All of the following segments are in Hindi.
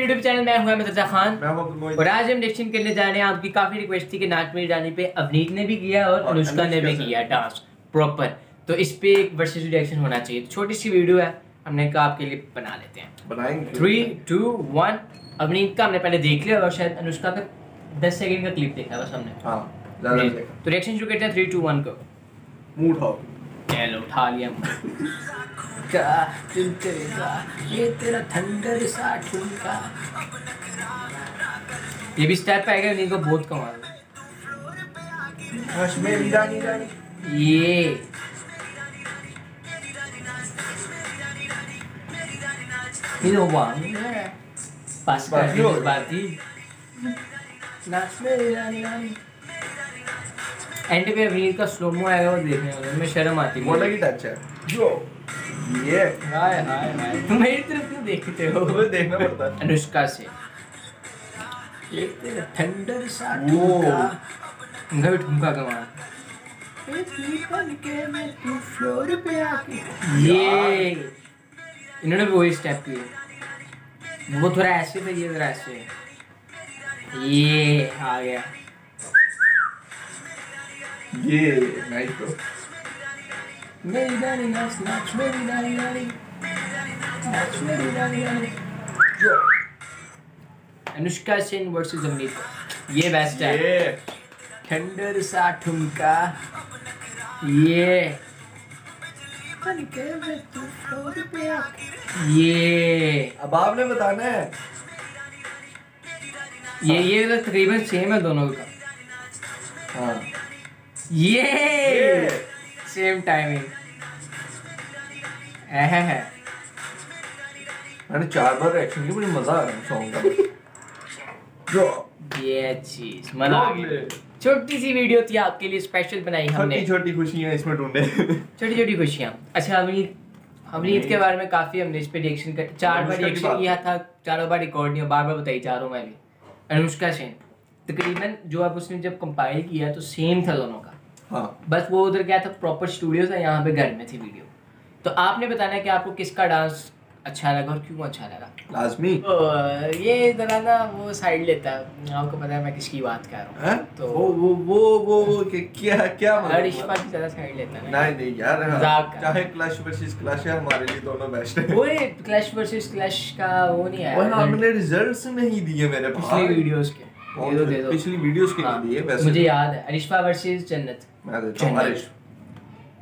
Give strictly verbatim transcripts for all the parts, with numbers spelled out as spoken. यूट्यूब चैनल मैं हूं अरिशफा खान और आज हम रिएक्शन करने जा रहे हैं। आपकी काफी रिक्वेस्ट थी कि नाच मेरी रानी पे अनीत ने भी किया और अनुष्का ने भी किया डांस प्रॉपर, तो इस पे एक वर्सेस रिएक्शन होना चाहिए। छोटी सी वीडियो है, हमने कहा आपके लिए बना लेते हैं। Three to one. अनीत का हमने पहले देख लिया और शायद अनुष्का का दस सेकंड का क्लिप देखा बस हमने। हां, ज्यादा नहीं देखा। तो रिएक्शन शुरू करते हैं। थ्री टू वन को मुंह उठाओ। चलो उठा लिया। का तेरा ये तेरा थंडर सा ठुमका। ये भी स्टेप आएगा, इनको बहुत कमाल है। नाच मेरी रानी रानी ये ये वो वाली है पास कर दो बाती। नाच मेरी रानी रानी एंड पे अनीत का स्लोमो आएगा, वो देखने वाले में शर्म आती है। वो लगी टच है जो ये हाय हाय हाय तुम मेरी तरफ क्यों देखते हो? वो देखना पड़ता है। अनुष्का से ये तेरा थंडर सा ठुमका। उनका भी ठुमका कमाल है। पीपल के मैं तू फ्लोर पे आके ये इन्होंने भी वही स्टेप किया। वो थोड़ा ऐसे पे, ये थोड़ा ऐसे, ये आ गया। ये नाइस ब्रो। मेरी रानी नाच नाच मेरी रानी रानी नाच मेरी रानी रानी। अनुष्का सेन वर्सेस अनीत, ये बेस्ट है। ये थंडर सा ठुमका। ये बन के मैं तू फ्लोर पे आ। ये अब आपने बताना है। ये ये तकरीबन सेम है दोनों का। हाँ ये सेम टाइमिंग है। मैंने चार बार रिएक्शन की, मुझे मजा आ रहा है सॉन्ग का। जो ये चीज मजा, छोटी सी वीडियो थी आपके लिए स्पेशल बनाई हमने। छोटी खुशियां इसमें ढूंढे, छोटी छोटी खुशियां। अच्छा अभी अनीत के बारे में काफी हमने इस पे रिएक्शन कर चार बार रिएक्शन किया था। चारों बार रिकॉर्ड नहीं, बार बार बताई चारों में भी। अनुष्का सेन तकरीबन जो आप उसने जब कंपाइल किया तो सेम था दोनों का। हाँ। बस वो उधर क्या था, प्रॉपर स्टूडियो था, यहाँ पे घर में थी वीडियो। तो आपने बताना है कि आपको किसका डांस अच्छा लगा और क्यों अच्छा लगा। लाजमी। ये जरा ना वो साइड लेता है, आपको पता है मैं किसकी बात कर रहा हूँ। तो वो वो वो वो, वो क्या क्या अरिशफा की ज़्यादा साइड लेता है। नहीं नहीं यार, चाहे क्लैश वर्सेस क्लैश है, हमारे लिए दोनों बेस्ट है। वो क्लैश वर्सेस क्लैश का वो नहीं आया। आपने रिजल्ट्स नहीं दिए मेरे पिछली वीडियोस के। ये दो दे दो पिछली वीडियोस के लिए। वैसे मुझे याद है अरिशफा वर्सेस जन्नत। मैं देता हूं अरिश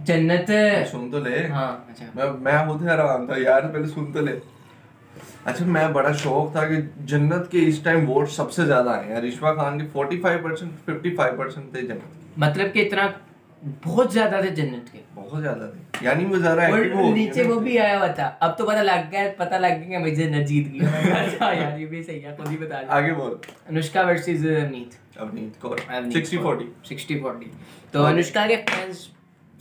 जन्नत, सुन तो ले। हां अच्छा, मैं मैं खुद हैरान था यार, पहले सुन तो ले। अच्छा, मैं बड़ा शौक था कि जन्नत के इस टाइम वोट सबसे ज्यादा आए हैं। अरिशफा खान के पैंतालीस परसेंट पचपन परसेंट थे जन्नत, मतलब कि इतना बहुत ज्यादा थे जन्नत के, बहुत ज्यादा थे। यानी वो जरा एक्टिव हो, नीचे वो भी आया हुआ था। अब तो पता लग गया, पता लग गया मुझे जन्नत जीत गई। अच्छा यार ये भी सही है, खुद ही बता दिया। आगे बोल। अनुष्का वर्सेस अनीत। अनीत को साठ चालीस साठ चालीस। तो अनुष्का के फैंस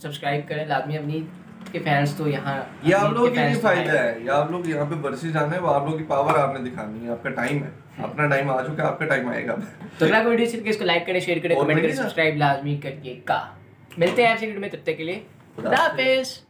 सब्सक्राइब करें लाजमी। अनीत के फैंस तो यहां ये आप लोगों के लिए फायदा है। ये आप लोग यहां पे वर्सेस जाना है, वो आप लोगों की पावर आपने दिखानी है। आपका टाइम है, अपना टाइम आ चुका है, आपका टाइम आएगा। तो अगला वीडियो सिर्फ इसको लाइक करें, शेयर करें, कमेंट करें, सब्सक्राइब लाजमी करिएगा। मिलते हैं आपसे वीडियो में, तब तक के लिए खुदा हाफिज़।